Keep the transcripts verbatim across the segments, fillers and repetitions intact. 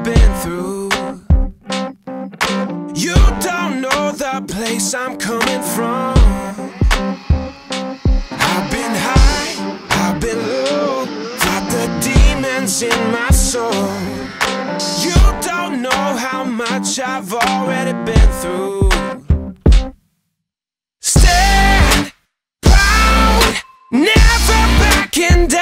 I've been through. You don't know the place I'm coming from. I've been high, I've been low, got the demons in my soul. You don't know how much I've already been through. Stand proud, never backing down.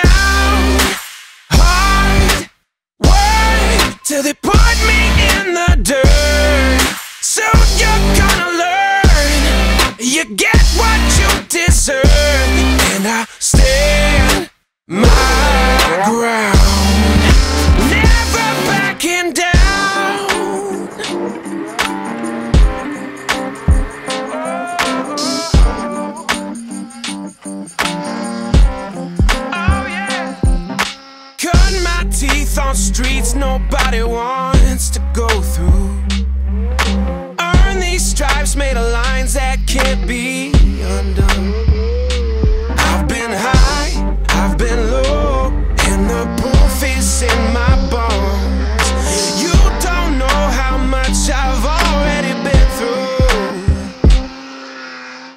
Till they put me in the dirt. Soon you're gonna learn you get what you deserve. And I stand my ground, never backing down. Oh yeah. Cut my teeth on streets nobody wants to go through. Earn these stripes made of lines that can't be undone. I've been high, I've been low, and the proof is in my bones. You don't know how much I've already been through.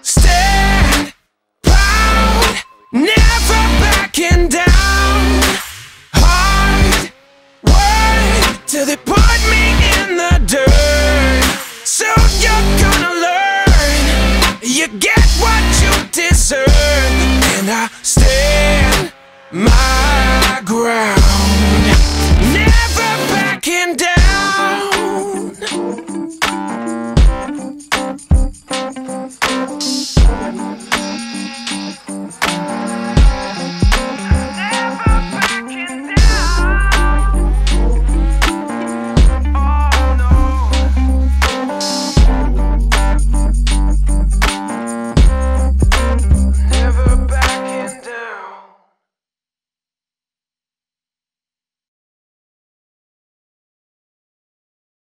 Stand proud, never backing down. Till they put me in the dirt. Soon you're gonna learn you get what you deserve. And I stand my ground, never backing down.